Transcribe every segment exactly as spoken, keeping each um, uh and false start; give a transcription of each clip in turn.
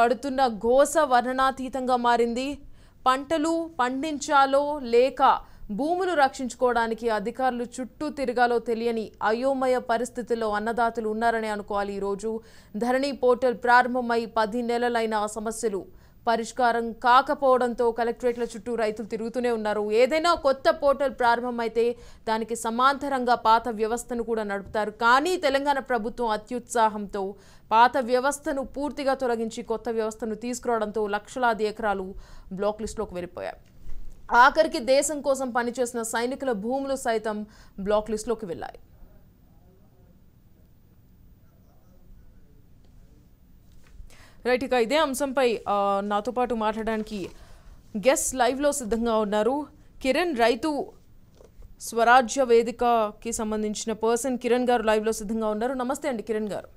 పడుతున్న గోస వర్ణనాతీతంగా మారింది. పంటలు పండించాలో లేక భూములు రక్షించుకోవడానికి అధికారులు చుట్టూ తిరగాలో తెలియని అయోమయ పరిస్థితిలో అన్నదాతలు ఉన్నారని అనుకోవాలి. ఈ రోజు ధరణి పోర్టల్ ప్రారంభమై పది నెలలైన ఆ సమస్యలు పరిష్కారం కాకపోవడంతో కలెక్టరేట్ల చుట్టూ రైతులు తిరుగుతూనే ఉన్నారు. ఏదైనా కొత్త పోర్టల్ ప్రారంభమైతే దానికి సమాంతరంగా పాత వ్యవస్థను కూడా నడుపుతారు. కానీ తెలంగాణ ప్రభుత్వం అత్యుత్సాహంతో పాత వ్యవస్థను పూర్తిగా తొలగించి కొత్త వ్యవస్థను తీసుకురావడంతో లక్షలాది ఎకరాలు బ్లాక్ లిస్టులోకి వెళ్ళిపోయాయి. ఆఖరికి దేశం కోసం పనిచేసిన సైనికుల భూములు సైతం బ్లాక్ లిస్టులోకి వెళ్ళాయి. రైట్, ఇక ఇదే అంశంపై నాతో పాటు మాట్లాడడానికి గెస్ట్ లైవ్లో సిద్ధంగా ఉన్నారు. కిరణ్, రైతు స్వరాజ్య వేదికకి సంబంధించిన పర్సన్ కిరణ్ గారు లైవ్లో సిద్ధంగా ఉన్నారు. నమస్తే అండి కిరణ్ గారు.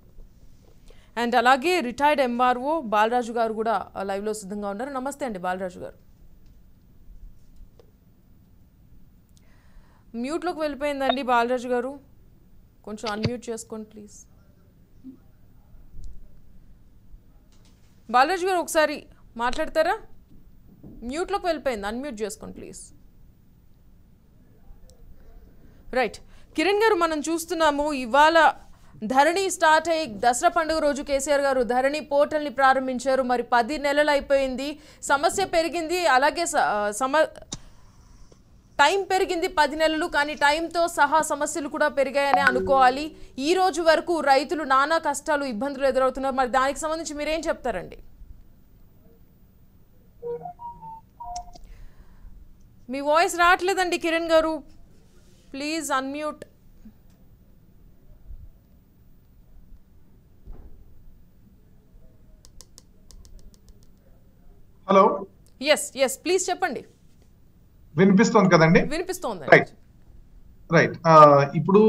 అండ్ అలాగే రిటైర్డ్ ఎంఆర్ఓ బాలరాజు గారు కూడా లైవ్లో సిద్ధంగా ఉన్నారు. నమస్తే అండి బాలరాజు గారు. మ్యూట్లోకి వెళ్ళిపోయిందండి బాలరాజు గారు, కొంచెం అన్మ్యూట్ చేసుకోండి ప్లీజ్. బాలరాజు గారు ఒకసారి మాట్లాడతారా? మ్యూట్లోకి వెళ్ళిపోయింది, అన్మ్యూట్ చేసుకోండి ప్లీజ్. రైట్ కిరణ్ గారు, మనం చూస్తున్నాము ఇవాళ ధరణి స్టార్ట్ అయ్యి దసరా పండుగ రోజు కేసీఆర్ గారు ధరణి పోర్టల్ని ప్రారంభించారు. మరి పది నెలలు అయిపోయింది, సమస్య పెరిగింది, అలాగే సమ టైం పెరిగింది పది నెలలు, కానీ టైంతో సహా సమస్యలు కూడా పెరిగాయనే అనుకోవాలి. ఈ రోజు వరకు రైతులు నానా కష్టాలు ఇబ్బందులు ఎదురవుతున్నారు. మరి దానికి సంబంధించి మీరేం చెప్తారండి? మీ వాయిస్ రావట్లేదండి Kiran garu, please unmute. Hello, yes yes please చెప్పండి. వినిపిస్తోంది కదండి? వినిపిస్తోంది. రైట్ రైట్ ఇప్పుడు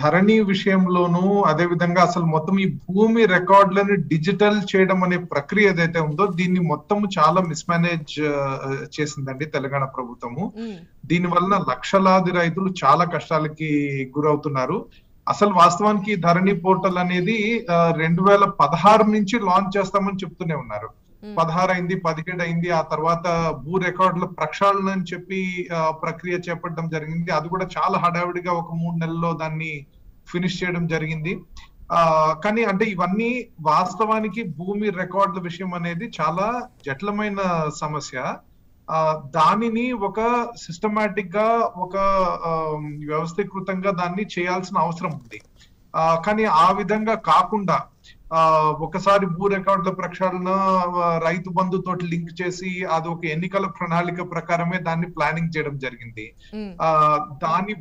ధరణి విషయంలోనూ అదే విధంగా అసలు మొత్తం ఈ భూమి రికార్డులను డిజిటల్ చేయడం అనే ప్రక్రియ ఏదైతే ఉందో దీన్ని మొత్తం చాలా మిస్మేనేజ్ చేసిందండి తెలంగాణ ప్రభుత్వము. దీని వలన లక్షలాది రైతులు చాలా కష్టాలకి గురవుతున్నారు. అసలు వాస్తవానికి ధరణి పోర్టల్ అనేది రెండు వేల పదహారు నుంచి లాంచ్ చేస్తామని చెప్తూనే ఉన్నారు. పదహారు అయింది, పదిహేడు అయింది. ఆ తర్వాత భూ రికార్డుల ప్రక్షాళన అని చెప్పి ప్రక్రియ చేపట్టడం జరిగింది. అది కూడా చాలా హడావిడిగా ఒక మూడు నెలల్లో దాన్ని ఫినిష్ చేయడం జరిగింది. ఆ కానీ అంటే ఇవన్నీ వాస్తవానికి భూమి రికార్డుల విషయం అనేది చాలా జటిలమైన సమస్య. ఆ దానిని ఒక సిస్టమాటిక్ గా ఒక వ్యవస్థీకృతంగా దాన్ని చేయాల్సిన అవసరం ఉంది. ఆ కానీ ఆ విధంగా కాకుండా ఆ ఒకసారి భూ రికార్డుల ప్రక్షాళన రైతు బంధు తోటి లింక్ చేసి అది ఒక ఎన్నికల ప్రణాళిక ప్రకారమే దాన్ని ప్లానింగ్ చేయడం జరిగింది. ఆ దాని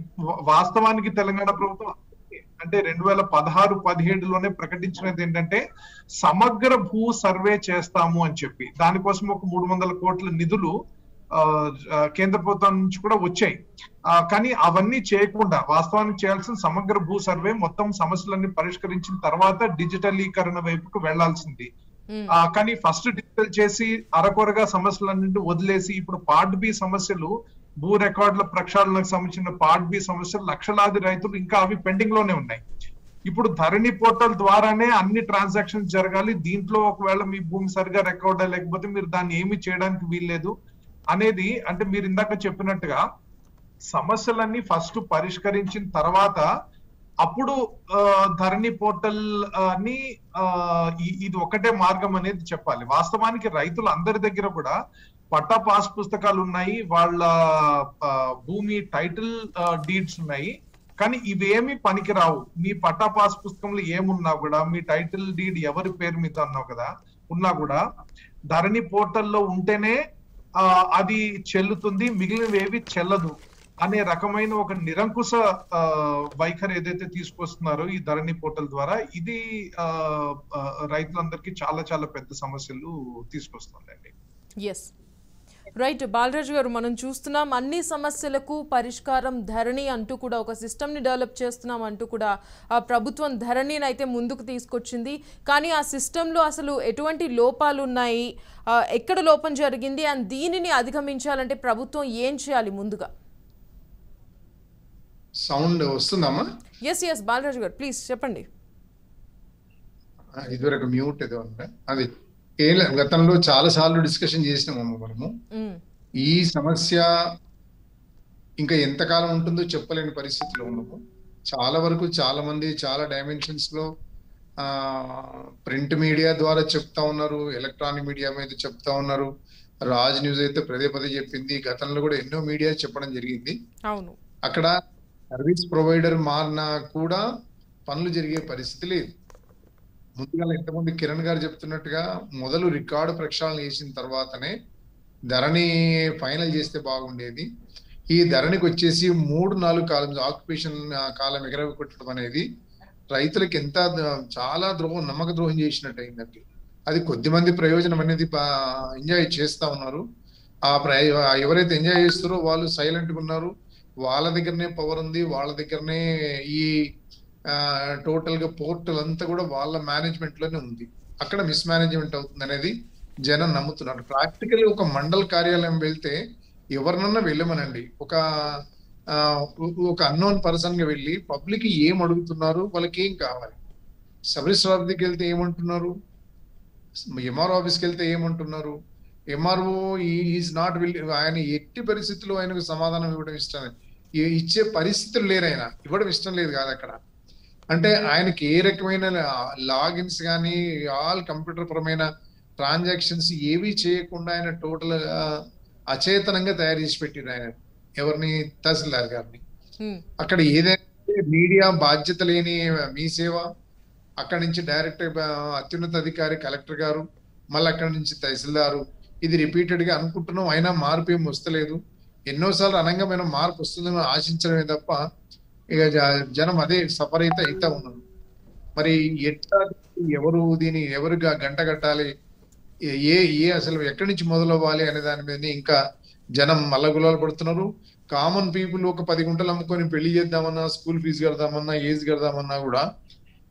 వాస్తవానికి తెలంగాణ ప్రభుత్వం అంటే రెండు వేల పదహారు పదిహేడులోనే ప్రకటించినది ఏంటంటే సమగ్ర భూ సర్వే చేస్తాము అని చెప్పి, దానికోసం ఒక మూడు వందల కోట్ల నిధులు కేంద్ర ప్రభుత్వం నుంచి కూడా వచ్చాయి. కానీ అవన్నీ చేయకుండా వాస్తవానికి చేయాల్సిన సమగ్ర భూ సర్వే మొత్తం సమస్యలన్నీ పరిష్కరించిన తర్వాత డిజిటలీకరణ వైపుకు వెళ్లాల్సింది. ఆ కానీ ఫస్ట్ డిజిటల్ చేసి అరకొరగా సమస్యలన్నింటినీ వదిలేసి ఇప్పుడు పార్ట్ బి సమస్యలు, భూ రికార్డుల ప్రక్షాళనకు సంబంధించిన పార్ట్ బి సమస్యలు లక్షలాది రైతులు ఇంకా అవి పెండింగ్ లోనే ఉన్నాయి. ఇప్పుడు ధరణి పోర్టల్ ద్వారానే అన్ని ట్రాన్సాక్షన్స్ జరగాలి. దీంట్లో ఒకవేళ మీ భూమి సరిగా రికార్డ్ లేకపోతే మీరు దాన్ని ఏమీ చేయడానికి వీల్లేదు అనేది, అంటే మీరు ఇందాక చెప్పినట్టుగా సమస్యలన్నీ ఫస్ట్ పరిష్కరించిన తర్వాత అప్పుడు ధరణి పోర్టల్ ని ఇది ఒకటే మార్గం అనేది చెప్పాలి. వాస్తవానికి రైతులు అందరి దగ్గర కూడా పట్టా పాస్ పుస్తకాలు ఉన్నాయి, వాళ్ళ భూమి టైటిల్ డీడ్స్ ఉన్నాయి, కానీ ఇవేమి పనికిరావు. మీ పట్టా పాస్ పుస్తకంలో ఏమున్నా కూడా, మీ టైటిల్ డీడ్ ఎవరి పేరు మీద అన్నావు కదా ఉన్నా కూడా ధరణి పోర్టల్లో ఉంటేనే అది చెల్లుతుంది, మిగిలినవేవి చెల్లదు అనే రకమైన ఒక నిరంకుశ వైఖరి ఏదైతే తీసుకొస్తున్నారో ఈ ధరణి పోర్టల్ ద్వారా, ఇది రైతులందరికీ చాలా చాలా పెద్ద సమస్యలు తీసుకొస్తుందండి. ఎస్ రైట్ బాలరాజు గారు, మనం చూస్తున్నాం అన్ని సమస్యలకు పరిష్కారం ధరణి అంటూ కూడా ఒక సిస్టమ్ని డెవలప్ చేస్తున్నాం అంటూ కూడా ఆ ప్రభుత్వం ధరణిని అయితే ముందుకు తీసుకొచ్చింది. కానీ ఆ సిస్టంలో అసలు ఎటువంటి లోపాలు ఉన్నాయి, ఎక్కడ లోపం జరిగింది, అండ్ దీనిని అధిగమించాలంటే ప్రభుత్వం ఏం చేయాలి ముందుగా? సౌండ్ వస్తుందమ్మా? ఎస్ ఎస్ బాలరాజు గారు ప్లీజ్ చెప్పండి. ఇదివరకు మ్యూట్ ఏదో అంటే అది గతంలో చాలా సార్లు డిస్కషన్ చేసాము మనము. ఈ సమస్య ఇంకా ఎంతకాలం ఉంటుందో చెప్పలేని పరిస్థితిలో ఉన్నాము. చాలా వరకు చాలా మంది చాలా డైమెన్షన్స్ లో ఆ ప్రింట్ మీడియా ద్వారా చెప్తా ఉన్నారు, ఎలక్ట్రానిక్ మీడియా మీద చెప్తా ఉన్నారు. రాజ్ న్యూస్ అయితే పదే పదే చెప్పింది, గతంలో కూడా ఎన్నో మీడియా చెప్పడం జరిగింది. అవును, అక్కడ సర్వీస్ ప్రొవైడర్ మారినా కూడా పనులు జరిగే పరిస్థితి లేదు. ముందుగా ఇంతకుముందు కిరణ్ గారు చెప్తున్నట్టుగా మొదలు రికార్డు ప్రక్షాళన చేసిన తర్వాతనే ధరణి ఫైనల్ చేస్తే బాగుండేది. ఈ ధరణికి వచ్చేసి మూడు నాలుగు కాలం ఆక్యుపేషన్ కాలం ఎగరగొట్టడం అనేది రైతులకు ఎంత చాలా ద్రోహం, నమ్మక ద్రోహం చేసినట్టు అయిందండి. అది కొద్ది మంది ప్రయోజనం అనేది ఎంజాయ్ చేస్తా ఉన్నారు. ఆ ప్రయో ఎవరైతే ఎంజాయ్ చేస్తారో వాళ్ళు సైలెంట్గా ఉన్నారు. వాళ్ళ దగ్గరనే పవర్ ఉంది, వాళ్ళ దగ్గరనే ఈ టోటల్ గా పోర్టల్ అంతా కూడా వాళ్ళ మేనేజ్మెంట్ లోనే ఉంది. అక్కడ మిస్ మేనేజ్మెంట్ అవుతుంది అనేది జనం నమ్ముతున్నారు. ప్రాక్టికల్ ఒక మండల కార్యాలయం వెళ్తే ఎవరినన్నా వెళ్ళమనండి, ఒక ఒక అన్నోన్ పర్సన్ గా వెళ్ళి పబ్లిక్ ఏం అడుగుతున్నారు, వాళ్ళకి ఏం కావాలి, సర్వీస్ షాప్ దగ్గరికి వెళ్తే ఏమంటున్నారు, ఎంఆర్ఓ ఆఫీస్కి వెళ్తే ఏమంటున్నారు, ఎంఆర్ఓ ఈజ్ నాట్ విల్ ఆయన ఎట్టి పరిస్థితుల్లో ఆయనకు సమాధానం ఇవ్వడం ఇష్టం ఇచ్చే పరిస్థితులు లేరు. ఆయన ఇవ్వడం ఇష్టం లేదు కాదు అక్కడ. అంటే ఆయనకి ఏ రకమైన లాగిన్స్ కానీ ఆల్ కంప్యూటర్ పరమైన ట్రాన్సాక్షన్స్ ఏవి చేయకుండా ఆయన టోటల్ అచేతనంగా తయారు చేసి పెట్టిండు ఆయన ఎవరిని, తహసీల్దార్ గారిని. అక్కడ ఏదైతే మీడియా బాధ్యత లేని మీ సేవ, అక్కడి నుంచి డైరెక్ట్ అత్యున్నత అధికారి కలెక్టర్ గారు, మళ్ళీ అక్కడి నుంచి తహసీల్దారు. ఇది రిపీటెడ్ గా అనుకుంటున్నాం, అయినా మార్పు ఏం వస్తలేదు. ఎన్నోసార్లు అనంగమైన మార్పు వస్తుందని ఆశించడమే తప్ప ఇక జనం అదే సఫర్ అయితే అయితే ఉన్నారు. మరి ఎట్లా ఎవరు దీని ఎవరు గంట కట్టాలి, ఏ ఏ అసలు ఎక్కడి నుంచి మొదలవ్వాలి అనే దాని మీద ఇంకా జనం మల్లగులాలు పడుతున్నారు. కామన్ పీపుల్ ఒక పది గుంటలు అమ్ముకొని పెళ్లి చేద్దామన్నా, స్కూల్ ఫీజు కడదామన్నా, ఏజ్ కడదామన్నా కూడా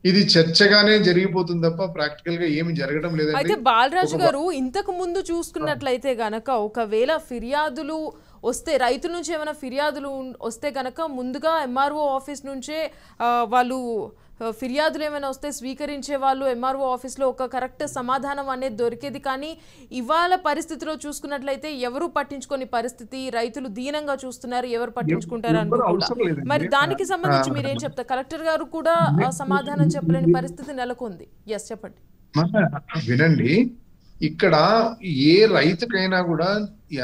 ఇది చర్చగానే జరిగిపోతుంది తప్ప ప్రాక్టికల్ గా ఏమి జరగడం లేదు. అయితే బాలరాజు గారు, ఇంతకు ముందు చూసుకున్నట్లయితే గనక ఒకవేళ ఫిర్యాదులు వస్తే, రైతుల నుంచి ఏమైనా ఫిర్యాదులు వస్తే గనక ముందుగా ఎంఆర్ఓ ఆఫీస్ నుంచే వాళ్ళు ఫిర్యాదులు ఏమైనా వస్తే స్వీకరించే వాళ్ళు, ఎంఆర్ఓ ఆఫీస్లో ఒక కరెక్ట్ సమాధానం అనేది దొరికేది. కానీ ఇవాళ పరిస్థితిలో చూసుకున్నట్లయితే ఎవరు పట్టించుకోని పరిస్థితి, రైతులు దీనంగా చూస్తున్నారు, ఎవరు పట్టించుకుంటారు అనుకుంటున్నారు. మరి దానికి సంబంధించి మీరేం చెప్తారు? కలెక్టర్ గారు కూడా సమాధానం చెప్పలేని పరిస్థితి నెలకొంది. ఎస్ చెప్పండి. వినండి, ఇక్కడ ఏ రైతుకైనా కూడా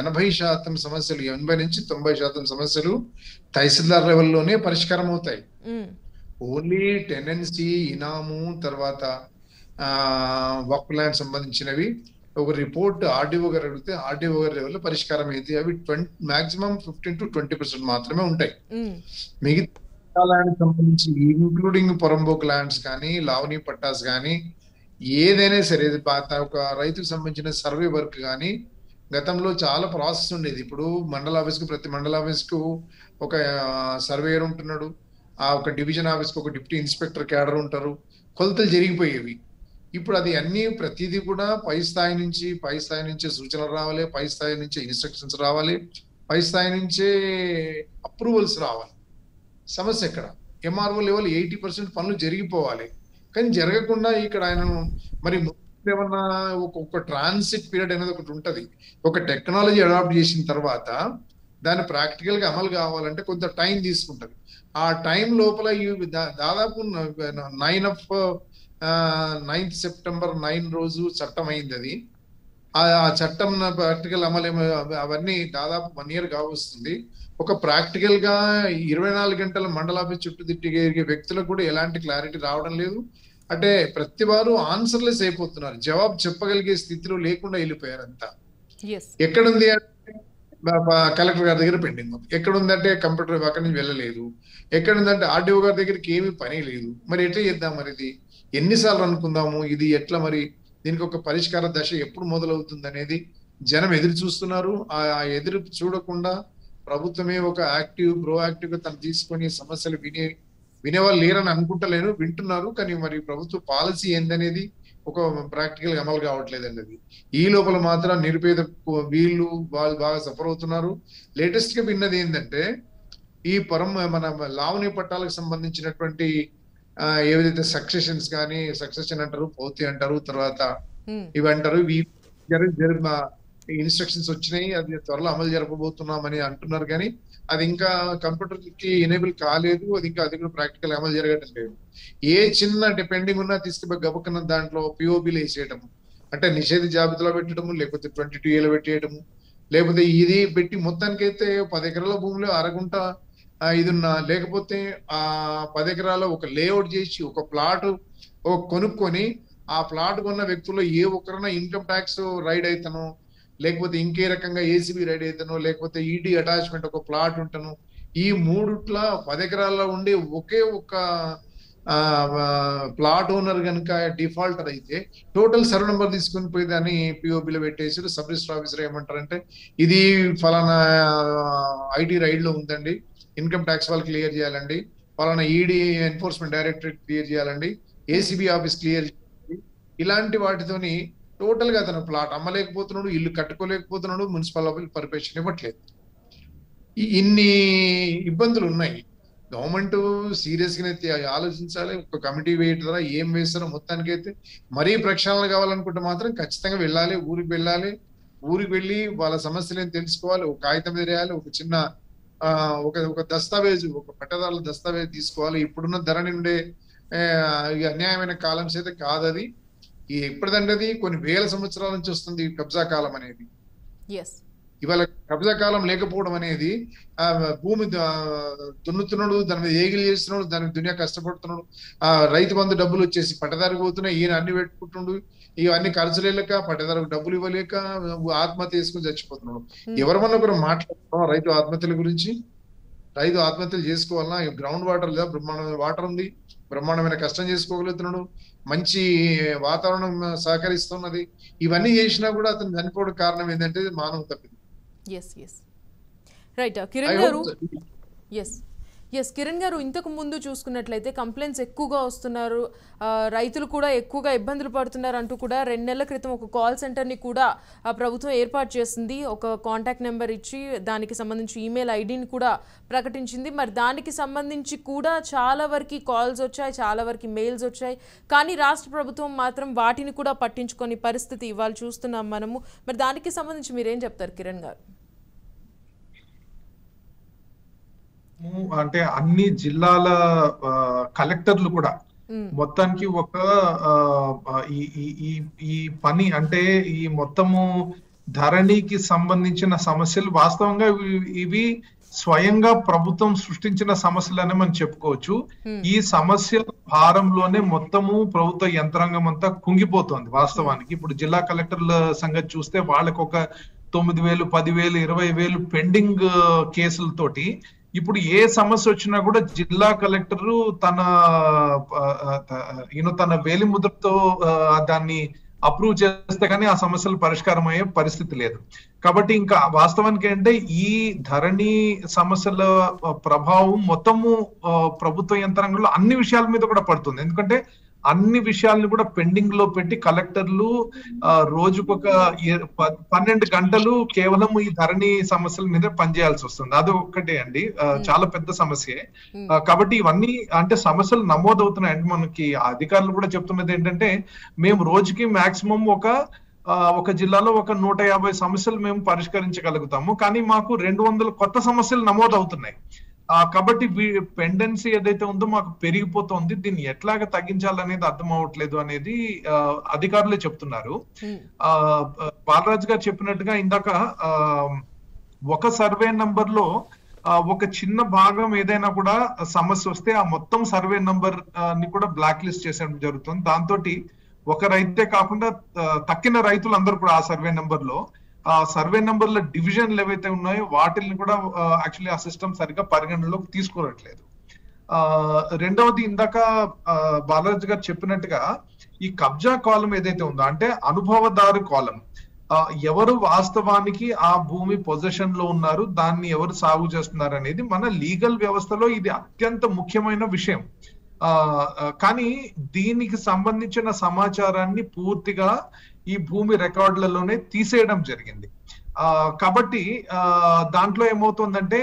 ఎనభై శాతం సమస్యలు, ఎనభై నుంచి తొంభై శాతం సమస్యలు తహసీల్దార్ లెవెల్లోనే పరిష్కారం అవుతాయి. ఓన్లీ టెనెన్సీ, ఇనాము, తర్వాత ఆ వక్ ల్యాండ్ సంబంధించినవి ఒక రిపోర్ట్ ఆర్డీఓ గారు అడిగితే ఆర్డీఓ గారి లెవెల్లో పరిష్కారం అయింది. అవి twenty maximum fifteen to twenty percent మాత్రమే ఉంటాయి. మిగతా ల్యాండ్ సంబంధించి ఇంక్లూడింగ్ పొరంబోక్ ల్యాండ్స్ కానీ, లావణి పట్టాస్ కానీ, ఏదైనా సరే ఒక రైతుకు సంబంధించిన సర్వే వర్క్ కానీ గతంలో చాలా ప్రాసెస్ ఉండేది. ఇప్పుడు మండల ఆఫీస్కు ప్రతి మండల ఆఫీస్కు ఒక సర్వేయర్ ఉంటున్నాడు, ఆ ఒక డివిజన్ ఆఫీస్కి ఒక డిప్యూటీ ఇన్స్పెక్టర్ క్యాడర్ ఉంటారు, కొలతలు జరిగిపోయేవి. ఇప్పుడు అది అన్ని ప్రతిదీ కూడా పై స్థాయి నుంచి పై స్థాయి నుంచే సూచనలు రావాలి, పై స్థాయి నుంచే ఇన్స్ట్రక్షన్స్ రావాలి, పై స్థాయి నుంచే అప్రూవల్స్ రావాలి. సమస్య ఇక్కడ ఎంఆర్ఓ లెవెల్ ఎయిటీ పర్సెంట్ పనులు జరిగిపోవాలి, కానీ జరగకుండా ఇక్కడ ఆయన మరి ఏమన్నా ఒక ట్రాన్సిట్ పీరియడ్ అనేది ఒకటి ఉంటుంది. ఒక టెక్నాలజీ అడాప్ట్ చేసిన తర్వాత దాన్ని ప్రాక్టికల్ గా అమలు కావాలంటే కొంత టైం తీసుకుంటది. ఆ టైం లోపల దాదాపు nine of ninth September nine రోజు చట్టం అయింది. అది ఆ చట్టం ప్రాక్టికల్ అమలు అవన్నీ దాదాపు వన్ ఇయర్ కావస్తుంది. ఒక ప్రాక్టికల్ గా ఇరవై నాలుగు గంటల మండల ఆఫీస్ చుట్టూ తిరిగే వ్యక్తులకు కూడా ఎలాంటి క్లారిటీ రావడం లేదు. అంటే ప్రతి వారు ఆన్సర్లెస్ అయిపోతున్నారు, జవాబు చెప్పగలిగే స్థితిలో లేకుండా వెళ్ళిపోయారు అంతా. ఎక్కడుంది అంటే కలెక్టర్ గారి దగ్గర పెండింగ్, ఎక్కడుందంటే కంప్యూటర్ అక్కడి నుంచి వెళ్ళలేదు, ఎక్కడుందంటే ఆర్డీఓ గారి దగ్గరికి ఏమీ పని లేదు. మరి ఎట్లా చేద్దాం, మరి ఇది ఎన్నిసార్లు అనుకుందాము, ఇది ఎట్లా, మరి దీనికి ఒక పరిష్కార దశ ఎప్పుడు మొదలవుతుంది అనేది జనం ఎదురు చూస్తున్నారు. ఆ ఎదురు చూడకుండా ప్రభుత్వమే ఒక యాక్టివ్ ప్రోయాక్టివ్ గా తను తీసుకొని సమస్యలు వినే వినేవాళ్ళు లేరని అనుకుంటలేను, వింటున్నారు. కానీ మరి ప్రభుత్వ పాలసీ ఏందనేది ఒక ప్రాక్టికల్ గా అమలు కావట్లేదండి. అది ఈ లోపల మాత్రం నిరుపేద వీళ్ళు వాళ్ళు బాగా సఫర్ అవుతున్నారు. లేటెస్ట్ గా విన్నది ఏంటంటే ఈ పొరం మన లావణి పట్టాలకు సంబంధించినటువంటి ఏదైతే సక్సెషన్స్ గాని సక్సెషన్ అంటారు పోతి అంటారు తర్వాత ఇవంటారు ఈ జరిగిన ఇన్స్ట్రక్షన్స్ వచ్చేయి అది త్వరలో అమలు జరపబోతున్నామని అంటున్నారు కానీ అది ఇంకా కంప్యూటర్ కి ఎనేబుల్ కాలేదు అది ఇంకా అది కూడా ప్రాక్టికల్ అమలు జరగడం లేదు ఏ చిన్న డిపెండింగ్ ఉన్నా తీసుకుపోయి గబుకున్న దాంట్లో పిఓబిలు వేసేయటము అంటే నిషేధ జాబితాలో పెట్టడము లేకపోతే ట్వంటీ టూ ఏలో పెట్టేయటము లేకపోతే ఇది పెట్టి మొత్తానికైతే పది ఎకరాల భూమిలో అరగుంట ఇదిన్నా లేకపోతే ఆ పది ఎకరాల ఒక లేఅవుట్ చేసి ఒక ప్లాట్ కొనుక్కొని ఆ ప్లాట్ కొన్న వ్యక్తుల్లో ఏ ఒక్కరైనా ఇన్కమ్ ట్యాక్స్ రైడ్ అవుతాను లేకపోతే ఇంకే రకంగా ఏసీబీ రైడ్ అవుతాను లేకపోతే ఈడీ అటాచ్మెంట్ ఒక ప్లాట్ ఉంటాను ఈ మూడుట్ల పది ఎకరాల్లో ఉండే ఒకే ఒక్క ప్లాట్ ఓనర్ కనుక డిఫాల్టర్ అయితే టోటల్ సర్వ్ నెంబర్ తీసుకుని పోయి దాన్ని పిఓబిలో పెట్టేసారు. సబ్ రిజిస్టర్ ఆఫీసర్ ఏమంటారంటే ఇది ఫలానా ఐటీ రైడ్ లో ఉందండి ఇన్కమ్ ట్యాక్స్ వాళ్ళు క్లియర్ చేయాలండి ఫలానా ఈడీ ఎన్ఫోర్స్మెంట్ డైరెక్టరేట్ క్లియర్ చేయాలండి ఏసీబీ ఆఫీస్ క్లియర్ చేయాలండి ఇలాంటి వాటితోని టోటల్ గా అతను ప్లాట్ అమ్మలేకపోతున్నాడు ఇల్లు కట్టుకోలేకపోతున్నాడు మున్సిపల్ పర్మిషన్ ఇవ్వట్లేదు ఇన్ని ఇబ్బందులు ఉన్నాయి. గవర్నమెంట్ సీరియస్ గానైతే ఆలోచించాలి ఒక కమిటీ వేయడం ద్వారా ఏం వేస్తారో మొత్తానికైతే మరీ ప్రక్షాళన కావాలనుకుంటే మాత్రం ఖచ్చితంగా వెళ్ళాలి ఊరికి వెళ్ళాలి ఊరికి వెళ్ళి వాళ్ళ సమస్యలు ఏం తెలుసుకోవాలి ఒక కాగితం మీద రాయాలి ఒక చిన్న ఆ ఒక ఒక దస్తావేజు ఒక పట్టదారుల దస్తావేజు తీసుకోవాలి. ఇప్పుడున్న ధరణి ఉండే అన్యాయమైన కాలం చేత కాదు అది ఎప్పటిదండది కొన్ని వేల సంవత్సరాల నుంచి వస్తుంది కబ్జా కాలం అనేది. ఇవాళ కబ్జా కాలం లేకపోవడం అనేది ఆ భూమి దున్నుతున్నాడు దాని మీద ఏగిలి చేస్తున్నాడు దాని దునియా కష్టపడుతున్నాడు ఆ రైతు బంధు డబ్బులు వచ్చేసి పట్టదారికి పోతున్నాయి ఈయన అన్ని పెట్టుకుంటున్నాడు ఇవన్నీ ఖర్చులు లేక పట్టదారుకు డబ్బులు ఇవ్వలేక ఆత్మహత్య చేసుకుని చచ్చిపోతున్నాడు. ఎవరమన్నా ఒకరు మాట్లాడుతున్నాం రైతు ఆత్మహత్యల గురించి రైతు ఆత్మహత్యలు చేసుకోవాలన్నా గ్రౌండ్ వాటర్ లేదా బ్రహ్మాండమైన వాటర్ ఉంది బ్రహ్మాండమైన కష్టం చేసుకోగలుగుతున్నాడు మంచి వాతావరణం సహకరిస్తున్నది ఇవన్నీ చేసినా కూడా అతను చనిపోవడం కారణం ఏంటంటే మానవ తప్పింది. ఎస్ కిరణ్ గారు, ఇంతకు ముందు చూసుకున్నట్లయితే కంప్లైంట్స్ ఎక్కువగా వస్తున్నారు రైతులు కూడా ఎక్కువగా ఇబ్బందులు పడుతున్నారు అంటూ కూడా రెండు నెలల క్రితం ఒక కాల్ సెంటర్ని కూడా ప్రభుత్వం ఏర్పాటు చేసింది. ఒక కాంటాక్ట్ నెంబర్ ఇచ్చి దానికి సంబంధించి ఈమెయిల్ ఐడిని కూడా ప్రకటించింది. మరి దానికి సంబంధించి కూడా చాలా వరకు కాల్స్ వచ్చాయి చాలా వరకు మెయిల్స్ వచ్చాయి కానీ రాష్ట్ర ప్రభుత్వం మాత్రం వాటిని కూడా పట్టించుకొని పరిస్థితి ఇవాళ చూస్తున్నాం మనము. మరి దానికి సంబంధించి మీరేం చెప్తారు కిరణ్ గారు? అంటే అన్ని జిల్లాల కలెక్టర్లు కూడా మొత్తానికి ఒక ఈ పని అంటే ఈ మొత్తము ధరణికి సంబంధించిన సమస్యలు వాస్తవంగా ఇవి స్వయంగా ప్రభుత్వం సృష్టించిన సమస్యలనే మనం చెప్పుకోవచ్చు. ఈ సమస్యల భారంలోనే మొత్తము ప్రభుత్వ యంత్రాంగం అంతా కుంగిపోతుంది. వాస్తవానికి ఇప్పుడు జిల్లా కలెక్టర్ల సంగతి చూస్తే వాళ్ళకు ఒక తొమ్మిది వేలు పది వేలు ఇరవై వేలు పెండింగ్ కేసులతోటి ఇప్పుడు ఏ సమస్య వచ్చినా కూడా జిల్లా కలెక్టర్ తన ఈయన తన వేలిముద్రతో దాన్ని అప్రూవ్ చేస్తే కానీ ఆ సమస్యలు పరిష్కారం అయ్యే పరిస్థితి లేదు. కాబట్టి ఇంకా వాస్తవానికి అంటే ఈ ధరణి సమస్యల ప్రభావం మొత్తము ప్రభుత్వ యంత్రాంగంలో అన్ని విషయాల మీద కూడా పడుతుంది. ఎందుకంటే అన్ని విషయాలను కూడా పెండింగ్ లో పెట్టి కలెక్టర్లు రోజుకొక పన్నెండు గంటలు కేవలం ఈ ధరణి సమస్యల మీద పనిచేయాల్సి వస్తుంది. అది ఒక్కటే అండి, చాలా పెద్ద సమస్యే. కాబట్టి ఇవన్నీ అంటే సమస్యలు నమోదవుతున్నాయండి. మనకి అధికారులు కూడా చెప్తున్నది ఏంటంటే మేము రోజుకి మాక్సిమం ఒక ఒక జిల్లాలో ఒక నూట యాభై సమస్యలు మేము పరిష్కరించగలుగుతాము కానీ మాకు రెండు వందల కొత్త సమస్యలు నమోదు అవుతున్నాయి. కాబట్టి పెండెన్సీ ఏదైతే ఉందో మాకు పెరిగిపోతుంది, దీన్ని ఎట్లాగ తగ్గించాలనేది అర్థం అవ్వట్లేదు అనేది అధికారులే చెప్తున్నారు. ఆ బాలరాజ్ గారు చెప్పినట్టుగా ఇందాక ఒక సర్వే నంబర్ లో ఒక చిన్న భాగం ఏదైనా కూడా సమస్య వస్తే ఆ మొత్తం సర్వే నంబర్ ని కూడా బ్లాక్ లిస్ట్ చేయడం జరుగుతుంది. దాంతో ఒక రైతే కాకుండా తక్కిన రైతులందరూ కూడా ఆ సర్వే నంబర్ లో ఆ సర్వే నంబర్ల డివిజన్లు ఏవైతే ఉన్నాయో వాటిల్ని కూడా యాక్చువల్లీ ఆ సిస్టమ్ సరిగ్గా పరిగణలోకి తీసుకోవట్లేదు. ఆ రెండవది ఇందాక బాలరాజ్ గారు చెప్పినట్టుగా ఈ కబ్జా కాలం ఏదైతే ఉందో అంటే అనుభవదారు కాలం, ఎవరు వాస్తవానికి ఆ భూమి పొజిషన్ లో ఉన్నారు దాన్ని ఎవరు సాగు చేస్తున్నారు అనేది మన లీగల్ వ్యవస్థలో ఇది అత్యంత ముఖ్యమైన విషయం. ఆ కానీ దీనికి సంబంధించిన సమాచారాన్ని పూర్తిగా ఈ భూమి రికార్డులలోనే తీసేయడం జరిగింది. కాబట్టి దాంట్లో ఏమవుతుందంటే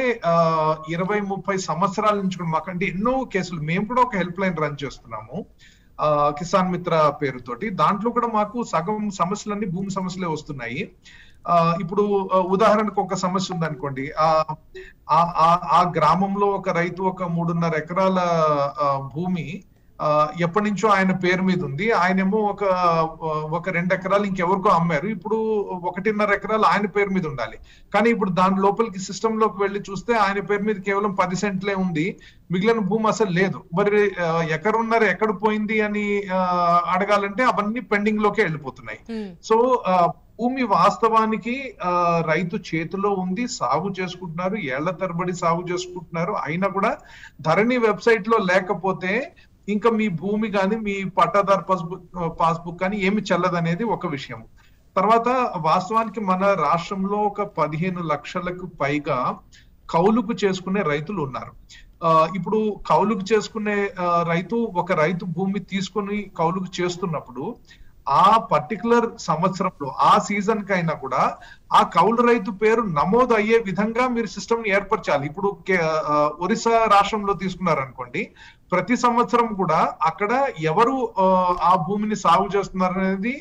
ఇరవై ముప్పై సంవత్సరాల నుంచి కూడా మాకండి ఎన్నో కేసులు మేము కూడా ఒక హెల్ప్ లైన్ రన్ చేస్తున్నాము కిసాన్ మిత్ర పేరుతోటి. దాంట్లో కూడా మాకు సగం సమస్యలన్నీ భూమి సమస్యలే వస్తున్నాయి. ఇప్పుడు ఉదాహరణకు ఒక సమస్య ఉంది అనుకోండి, ఆ ఆ గ్రామంలో ఒక రైతు ఒక మూడున్నర ఎకరాల భూమి ఎప్పటి నుంచో ఆయన పేరు మీద ఉంది. ఆయనేమో ఒక ఒక రెండు ఎకరాలు ఇంకెవరికో అమ్మారు. ఇప్పుడు ఒకటిన్నర ఎకరాలు ఆయన పేరు మీద ఉండాలి, కానీ ఇప్పుడు దాని లోపలికి సిస్టమ్ లోకి వెళ్ళి చూస్తే ఆయన పేరు మీద కేవలం పది సెంట్లే ఉంది, మిగిలిన భూమి అసలు లేదు. మరి ఎక్కడున్నారు ఎక్కడ పోయింది అని అడగాలంటే అవన్నీ పెండింగ్ లోకే వెళ్ళిపోతున్నాయి. సో భూమి వాస్తవానికి రైతు చేతిలో ఉంది, సాగు చేసుకుంటున్నారు, ఏళ్ల తరబడి సాగు చేసుకుంటున్నారు. అయినా కూడా ధరణి వెబ్సైట్ లో లేకపోతే ఇంకా మీ భూమి కానీ మీ పట్టాదారు పాస్బుక్ పాస్బుక్ కానీ ఏమి చెల్లదనేది ఒక విషయం. తర్వాత వాస్తవానికి మన రాష్ట్రంలో ఒక పదిహేను లక్షలకు పైగా కౌలుకు చేసుకునే రైతులు ఉన్నారు. ఇప్పుడు కౌలుకు చేసుకునే రైతు ఒక రైతు భూమి తీసుకుని కౌలుకు చేస్తున్నప్పుడు ఆ పర్టికులర్ సంవత్సరంలో ఆ సీజన్ కైనా కూడా ఆ కౌలు రైతు పేరు నమోదు అయ్యే విధంగా మీరు సిస్టమ్ ఏర్పరచాలి. ఇప్పుడు ఒరిస్సా రాష్ట్రంలో తీసుకున్నారనుకోండి, ప్రతి సంవత్సరం కూడా అక్కడ ఎవరు ఆ భూమిని సాగు చేస్తున్నారు అనేది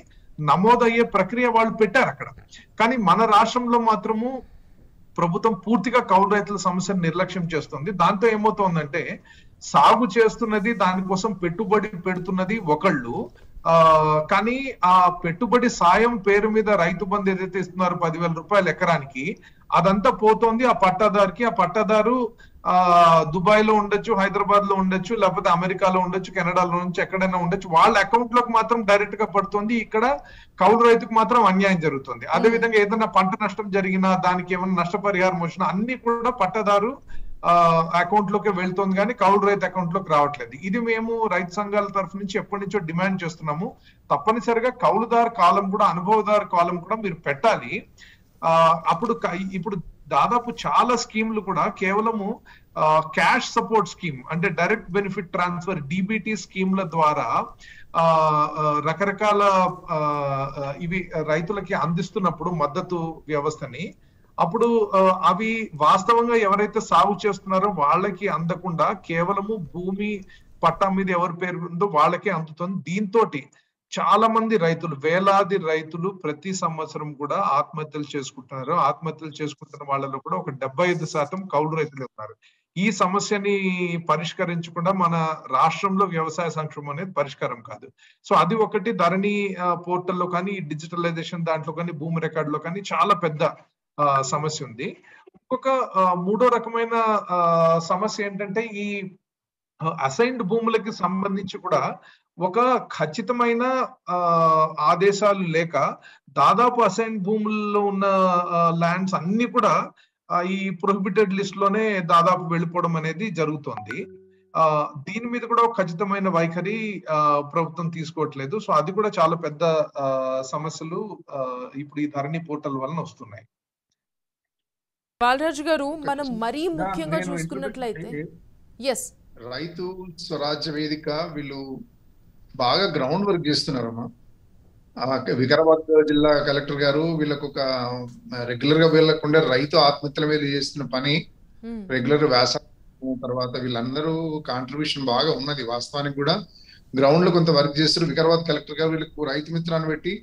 నమోదయ్యే ప్రక్రియ వాళ్ళు పెట్టారు అక్కడ. కానీ మన రాష్ట్రంలో మాత్రము ప్రభుత్వం పూర్తిగా కౌలు రైతుల సమస్యను నిర్లక్ష్యం చేస్తుంది. దాంతో ఏమవుతోందంటే సాగు చేస్తున్నది, దానికోసం పెట్టుబడి పెడుతున్నది ఒకళ్ళు, ఆ కానీ ఆ పెట్టుబడి సాయం పేరు మీద రైతు బంధు ఏదైతే ఇస్తున్నారు పదివేల రూపాయలు ఎకరానికి, అదంతా పోతోంది ఆ పట్టాదారుకి. ఆ పట్టాదారు ఆ దుబాయ్ లో ఉండొచ్చు, హైదరాబాద్ లో ఉండొచ్చు, లేకపోతే అమెరికాలో ఉండొచ్చు, కెనడాలో నుంచి ఎక్కడైనా ఉండొచ్చు, వాళ్ళ అకౌంట్ లోకి మాత్రం డైరెక్ట్ గా పడుతుంది. ఇక్కడ కౌలు రైతుకు మాత్రం అన్యాయం జరుగుతుంది. అదేవిధంగా ఏదైనా పంట నష్టం జరిగినా దానికి ఏమైనా నష్టపరిహారం వచ్చినా అన్ని కూడా పట్టాదారు అకౌంట్ లోకి వెళ్తుంది, కానీ కౌలు రైతు అకౌంట్ లోకి రావట్లేదు. ఇది మేము రైతు సంఘాల తరఫు నుంచి ఎప్పటి నుంచో డిమాండ్ చేస్తున్నాము. తప్పనిసరిగా కౌలుదారు కాలం కూడా అనుభవదారు కాలం కూడా మీరు పెట్టాలి. ఆ అప్పుడు ఇప్పుడు దాదాపు చాలా స్కీమ్లు కూడా కేవలము క్యాష్ సపోర్ట్ స్కీమ్ అంటే డైరెక్ట్ బెనిఫిట్ ట్రాన్స్ఫర్ డిబిటీ స్కీమ్ల ద్వారా ఆ రకరకాల ఇవి రైతులకి అందిస్తున్నప్పుడు మద్దతు వ్యవస్థని, అప్పుడు అవి వాస్తవంగా ఎవరైతే సాగు చేస్తున్నారో వాళ్ళకి అందకుండా కేవలము భూమి పట్టా మీద ఎవరి పేరు ఉందో వాళ్ళకే అందుతుంది. దీంతో చాలా మంది రైతులు, వేలాది రైతులు ప్రతి సంవత్సరం కూడా ఆత్మహత్యలు చేసుకుంటున్నారు. ఆత్మహత్యలు చేసుకుంటున్న వాళ్ళలో కూడా ఒక డెబ్బై ఐదు శాతం కౌలు రైతులు ఉన్నారు. ఈ సమస్యని పరిష్కరించకుండా మన రాష్ట్రంలో వ్యవసాయ సంక్షేమం అనేది పరిష్కారం కాదు. సో అది ఒకటి ధరణి పోర్టల్లో కానీ డిజిటలైజేషన్ దాంట్లో కానీ భూమి రికార్డులో కానీ చాలా పెద్ద సమస్య ఉంది. ఇంకొక మూడో రకమైన సమస్య ఏంటంటే ఈ అసైన్డ్ భూములకి సంబంధించి కూడా ఒక ఖచ్చితమైన ఆదేశాలు లేక దాదాపు అసైన్డ్ భూముల్లో ఉన్న ల్యాండ్స్ అన్ని కూడా ఈ ప్రొహిబిటెడ్ లిస్ట్ లోనే దాదాపు వెళ్ళిపోవడం అనేది జరుగుతోంది. ఆ దీని మీద కూడా ఒక ఖచ్చితమైన వైఖరి ప్రభుత్వం తీసుకోవట్లేదు. సో అది కూడా చాలా పెద్ద సమస్యలు ఇప్పుడు ఈ ధరణి పోర్టల్ వలన వస్తున్నాయి. బాలరాజు గారు, మనం మరీ ముఖ్యంగా చూసుకున్నట్లయితే ఎస్ రైతు స్వరాజ్య వేదిక వీళ్ళు బాగా గ్రౌండ్ వర్క్ చేస్తున్నారమ్మా. వికారాబాద్ జిల్లా కలెక్టర్ గారు వీళ్ళకు ఒక రెగ్యులర్ గా వీళ్ళకుండా రైతు ఆత్మహత్యల మీద చేస్తున్న పని రెగ్యులర్ వ్యాసం తర్వాత వీళ్ళందరూ కాంట్రిబ్యూషన్ బాగా ఉన్నది. వాస్తవానికి కూడా గ్రౌండ్ లో కొంత వర్క్ చేస్తారు. వికారాబాద్ కలెక్టర్ గారు వీళ్ళకు రైతు మిత్రాన్ని పెట్టి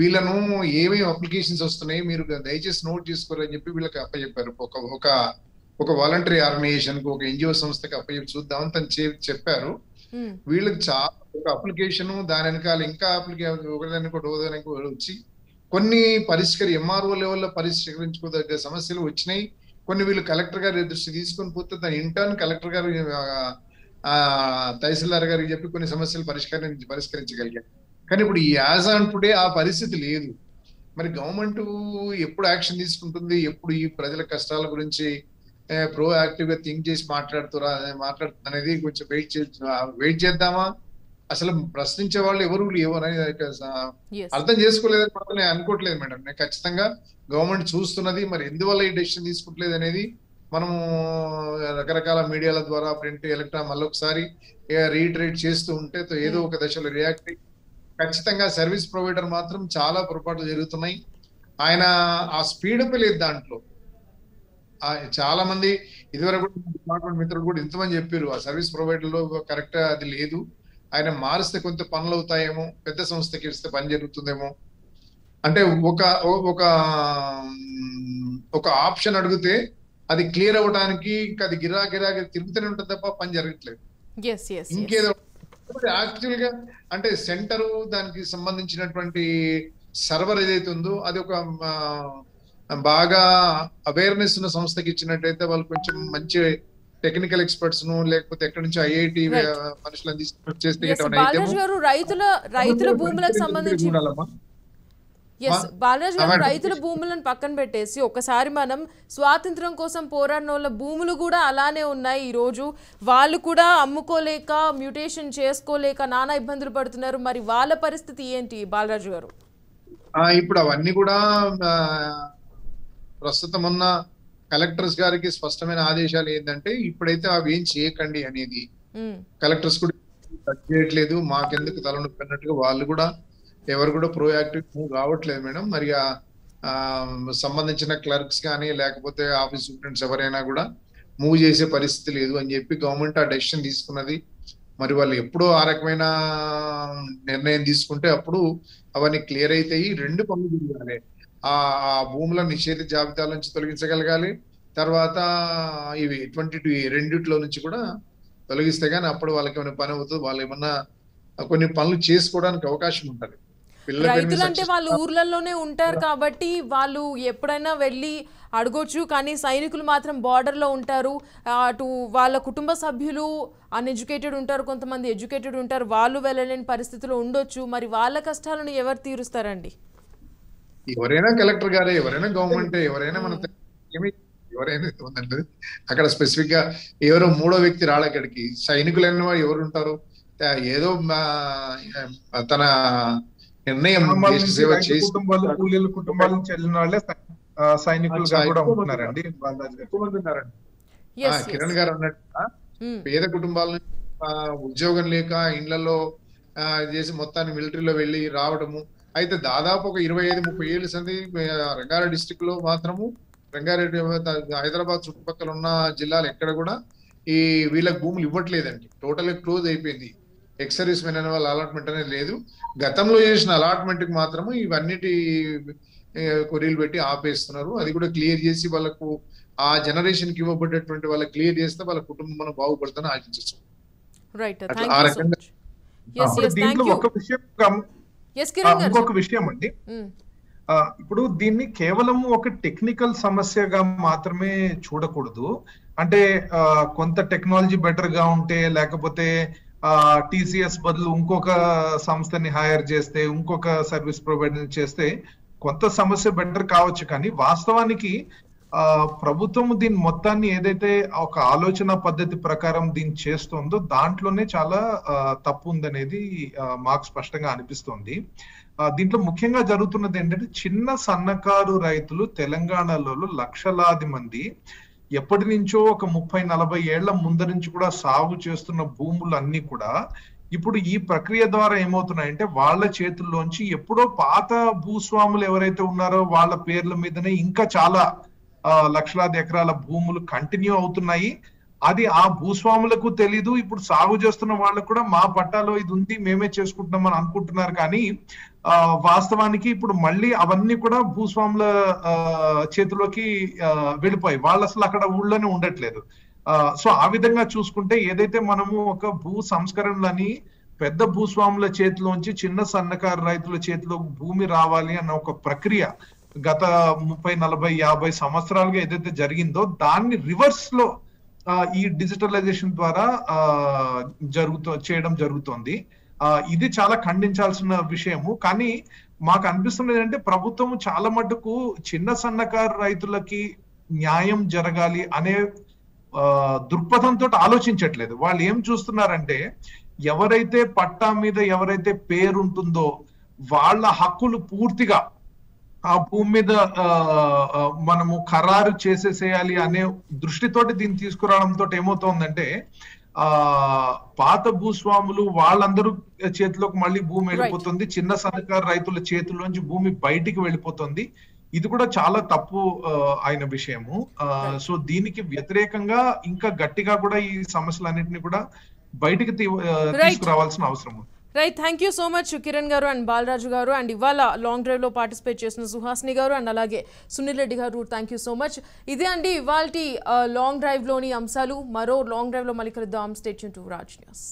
వీళ్ళను ఏమేమి అప్లికేషన్స్ వస్తున్నాయి మీరు దయచేసి నోట్ చేసుకోరని చెప్పి వీళ్ళకి అప్పచెప్పారు. ఒక ఒక ఒక వాలంటరీ ఆర్గనైజేషన్ కు ఒక ఎన్జిఓ సంస్థకి అప్పచెప్పి చూద్దామని తను చెప్పారు. వీళ్ళకి చాలా ఒక అప్లికేషన్ దాని వెనకాల ఇంకా అప్లికేషన్ ఒకదానికి వచ్చి కొన్ని పరిష్కరి ఎంఆర్ఓ లెవెల్లో పరిష్కరించుకోదగ్గ సమస్యలు వచ్చినాయి. కొన్ని వీళ్ళు కలెక్టర్ గారి దృష్టి తీసుకొని పోతే దాని ఇంటర్న్ కలెక్టర్ గారు ఆ తహసీల్దార్ గారికి చెప్పి కొన్ని సమస్యలు పరిష్కరించి పరిష్కరించగలిగారు. కానీ ఇప్పుడు యాజ్ ఆన్ టుడే ఆ పరిస్థితి లేదు. మరి గవర్నమెంట్ ఎప్పుడు యాక్షన్ తీసుకుంటుంది, ఎప్పుడు ఈ ప్రజల కష్టాల గురించి ప్రో యాక్టివ్ గా థింక్ చేసి మాట్లాడుతురా మాట్లాడుతుంది అనేది కొంచెం వెయిట్ చే వెయిట్ చేద్దామా? అసలు ప్రశ్నించే వాళ్ళు ఎవరు ఎవరు అనేది అర్థం చేసుకోలేదని మాత్రం నేను అనుకోవట్లేదు మేడం. నేను ఖచ్చితంగా గవర్నమెంట్ చూస్తున్నది మరి ఎందువల్ల ఈ డెసిషన్ తీసుకుంటలేదు అనేది మనము రకరకాల మీడియాల ద్వారా ప్రింట్ ఎలక్ట్రాన్ మళ్ళీ ఒకసారి రీట్రేట్ చేస్తూ ఉంటే ఏదో ఒక దశలో రియాక్ట్. ఖచ్చితంగా సర్వీస్ ప్రొవైడర్ మాత్రం చాలా పొరపాట్లు జరుగుతున్నాయి. ఆయన ఆ స్పీడప్ లేదు దాంట్లో. చాలా మంది ఇదివరకు డిపార్ట్మెంట్ మిత్రులు కూడా ఇంతమని చెప్పారు ఆ సర్వీస్ ప్రొవైడర్లో కరెక్ట్ అది లేదు, ఆయన మారిస్తే కొంత పనులు అవుతాయేమో, పెద్ద సంస్థకి ఇస్తే పని జరుగుతుందేమో అంటే ఒక ఒక ఒక ఆప్షన్ అడిగితే అది క్లియర్ అవ్వడానికి అది గిరా గిరా తిరుగుతూనే ఉంటుంది తప్ప పని జరగట్లేదు. ఇంకేదో యాక్చువల్ గా అంటే సెంటరు దానికి సంబంధించినటువంటి సర్వర్ ఏదైతే ఉందో అది ఒక బాగా అవేర్నెస్ ఉన్న సంస్థకి ఇచ్చినట్టయితే వాళ్ళు కొంచెం మంచి టెక్నికల్ ఎక్స్పర్ట్స్ ను లేకపోతే ఎక్కడి నుంచి ఐఐటి మనుషులను తీసుకొని చేస్తే రైతుల రైతుల భూములకు సంబంధించి ఎస్ బాలరాజ్ గారు రైతుల భూములను పక్కన పెట్టేసి ఒకసారి మనం స్వాతంత్రం కోసం పోరాడిన వాళ్ళ భూములు కూడా అలానే ఉన్నాయి. ఈరోజు వాళ్ళు కూడా అమ్ముకోలేక మ్యూటేషన్ చేసుకోలేక నానా ఇబ్బందులు పడుతున్నారు. మరి వాళ్ళ పరిస్థితి ఏంటి బాలరాజు గారు? ఇప్పుడు అవన్నీ కూడా ప్రస్తుతం ఉన్న కలెక్టర్స్ గారికి స్పష్టమైన ఆదేశాలు ఏంటంటే ఇప్పుడైతే అవి ఏం చేయకండి అనేది. కలెక్టర్స్ కూడా చేయట్లేదు, మాకెందుకు తలనొప్పి అన్నట్టుగా వాళ్ళు కూడా ఎవరు కూడా ప్రోయాక్టివ్ రావట్లేదు మేడం. మరి ఆ సంబంధించిన క్లర్క్స్ కానీ లేకపోతే ఆఫీస్ సూపరింటెండెంట్స్ ఎవరైనా కూడా మూవ్ చేసే పరిస్థితి లేదు అని చెప్పి గవర్నమెంట్ ఆ డెసిషన్ తీసుకున్నది. మరి వాళ్ళు ఎప్పుడో ఆ రకమైన నిర్ణయం తీసుకుంటే అప్పుడు అవన్నీ క్లియర్ అవుతాయి. రెండు పనులు జరగాలి, ఆ భూముల నిషేధ జాబితాల నుంచి తొలగించగలగాలి, తర్వాత ఇవి ట్వంటీ టూ రెండిట్లో నుంచి కూడా తొలగిస్తే కానీ అప్పుడు వాళ్ళకి ఏమైనా పని అవుతుంది, వాళ్ళు ఏమన్నా కొన్ని పనులు చేసుకోవడానికి అవకాశం ఉంటుంది. రైతులు అంటే వాళ్ళు ఊర్లలోనే ఉంటారు కాబట్టి వాళ్ళు ఎప్పుడైనా వెళ్ళి అడగొచ్చు, కానీ సైనికులు మాత్రం బార్డర్ లో ఉంటారు. అటు వాళ్ళ కుటుంబ సభ్యులు అన్ఎడ్యుకేటెడ్ ఉంటారు, కొంతమంది ఎడ్యుకేటెడ్ ఉంటారు, వాళ్ళు వెళ్ళలేని పరిస్థితులు ఉండొచ్చు. మరి వాళ్ళ కష్టాలను ఎవరు తీరుస్తారండి? ఎవరైనా కలెక్టర్ గారే, ఎవరైనా గవర్నమెంట్, ఎవరైనా మన ఎవరైనా ఉందంటే అక్కడ స్పెసిఫిక్ గా ఎవరో మూడో వ్యక్తి రాళ్ళ అక్కడికి సైనికులైన వాళ్ళు ఎవరు ఉంటారు? ఏదో తన నిర్ణయం కిరణ్ గారు అన్నట్టుగా పేద కుటుంబాల నుంచి ఉద్యోగం లేక ఇండ్లలో చేసి మొత్తాన్ని మిలిటరీలో వెళ్ళి రావడము అయితే దాదాపు ఒక ఇరవై ఐదు ముప్పై ఏళ్ళ సంది రంగారెడ్డి డిస్టిక్ లో మాత్రము, రంగారెడ్డి హైదరాబాద్ చుట్టుపక్కల ఉన్న జిల్లాలు ఎక్కడ కూడా ఈ వీళ్ళకి భూములు ఇవ్వట్లేదండి. టోటల్ క్లోజ్ అయిపోయింది. ఎక్స్ సర్వీస్ మెన్ అనే వాళ్ళ అలాట్మెంట్ అనేది లేదు. గతంలో చేసిన అలాట్మెంట్ కి మాత్రము ఇవన్నిటి కొరీలు పెట్టి ఆపేస్తున్నారు. అది కూడా క్లియర్ చేసి వాళ్ళకు ఆ జనరేషన్ కి ఇవ్వబడేటువంటి వాళ్ళకి క్లియర్ చేస్తే వాళ్ళ కుటుంబం బాగుపడుతుందని ఆశించవచ్చు. ఇంకొక విషయం అండి, ఇప్పుడు దీన్ని కేవలం ఒక టెక్నికల్ సమస్యగా మాత్రమే చూడకూడదు. అంటే కొంత టెక్నాలజీ బెటర్ గా ఉంటే లేకపోతే ఆ టీసీఎస్ బదులు ఇంకొక సంస్థని హైర్ చేస్తే ఇంకొక సర్వీస్ ప్రొవైడర్ చేస్తే కొంత సమస్య బెటర్ కావచ్చు, కానీ వాస్తవానికి ఆ ప్రభుత్వం దీని మొత్తాన్ని ఏదైతే ఒక ఆలోచన పద్ధతి ప్రకారం దీన్ని చేస్తుందో దాంట్లోనే చాలా తప్పు ఉందనేది మాకు స్పష్టంగా అనిపిస్తుంది. దీంట్లో ముఖ్యంగా జరుగుతున్నది ఏంటంటే చిన్న సన్నకారు రైతులు తెలంగాణలో లక్షలాది మంది ఎప్పటి నుంచో ఒక ముప్పై నలభై ఏళ్ల ముందర నుంచి కూడా సాగు చేస్తున్న భూములు అన్ని కూడా ఇప్పుడు ఈ ప్రక్రియ ద్వారా ఏమవుతున్నాయంటే వాళ్ళ చేతుల్లోంచి ఎప్పుడో పాత భూస్వాములు ఎవరైతే ఉన్నారో వాళ్ళ పేర్ల మీదనే ఇంకా చాలా లక్షలాది ఎకరాల భూములు కంటిన్యూ అవుతున్నాయి. అది ఆ భూస్వాములకు తెలీదు, ఇప్పుడు సాగు చేస్తున్న వాళ్ళకు కూడా మా పట్టాలో ఇది ఉంది మేమే చేసుకుంటున్నాం అని అనుకుంటున్నారు, కానీ ఆ వాస్తవానికి ఇప్పుడు మళ్ళీ అవన్నీ కూడా భూస్వాముల చేతిలోకి వెళ్ళిపోయి వాళ్ళు అసలు అక్కడ ఊళ్ళోనే ఉండట్లేదు. ఆ సో ఆ విధంగా చూసుకుంటే ఏదైతే మనము ఒక భూ సంస్కరణలని పెద్ద భూస్వాముల చేతిలోంచి చిన్న సన్నకారు రైతుల చేతిలో భూమి రావాలి అన్న ఒక ప్రక్రియ గత ముప్పై నలభై యాభై సంవత్సరాలుగా ఏదైతే జరిగిందో దాన్ని రివర్స్ లో ఈ డిజిటలైజేషన్ ద్వారా జరుగుతూ చేయడం జరుగుతోంది. ఆ ఇది చాలా ఖండించాల్సిన విషయము. కానీ మాకు అనిపిస్తుంది ఏంటంటే ప్రభుత్వం చాలా మటుకు చిన్న సన్నకారు రైతులకి న్యాయం జరగాలి అనే దృక్పథంతో ఆలోచించట్లేదు. వాళ్ళు ఏం చూస్తున్నారంటే ఎవరైతే పట్టా మీద ఎవరైతే పేరు ఉంటుందో వాళ్ళ హక్కులు పూర్తిగా ఆ భూమి మీద మనము ఖరారు చేసేసేయాలి అనే దృష్టితోటి దీన్ని తీసుకురావడంతో ఏమవుతోందంటే ఆ పాత భూస్వాములు వాళ్ళందరూ చేతిలోకి మళ్ళీ భూమి వెళ్ళిపోతుంది, చిన్న సన్నకారు రైతుల చేతుల్లోంచి భూమి బయటికి వెళ్ళిపోతుంది. ఇది కూడా చాలా తప్పు ఆయన విషయము. సో దీనికి వ్యతిరేకంగా ఇంకా గట్టిగా కూడా ఈ సమస్యలన్నిటిని కూడా బయటికి తీసుకురావాల్సిన అవసరం ఉంది. Right, thank you so much Kiran garu and Balaraju గారు అండ్ ఇవాళ లాంగ్ డ్రైవ్ లో పార్టిసిపేట్ చేసిన సుహాస్ని గారు అండ్ అలాగే సునీల్ రెడ్డి గారు, థ్యాంక్ యూ సో మచ్. ఇదే అండి ఇవాళ లాంగ్ డ్రైవ్ లోని అంశాలు. మరో లాంగ్ డ్రైవ్ లో మళ్ళీ కలుద్దాం. Stay tune to Raj news.